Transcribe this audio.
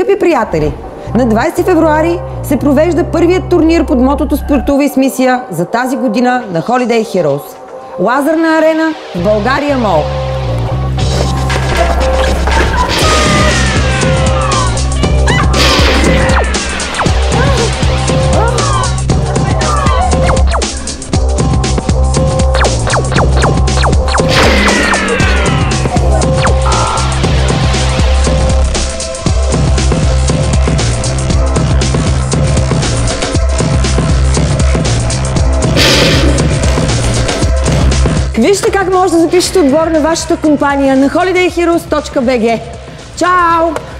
Скъпи приятели, на 20 февруари се провежда първият турнир под мотото "Спортувай с мисия" за тази година на Holiday Heroes. Лазерна арена, Bulgaria Mall. Вижте как може да запишете отбор на вашата компания на holidayheroes.bg. Чао!